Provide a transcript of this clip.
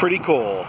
pretty cool.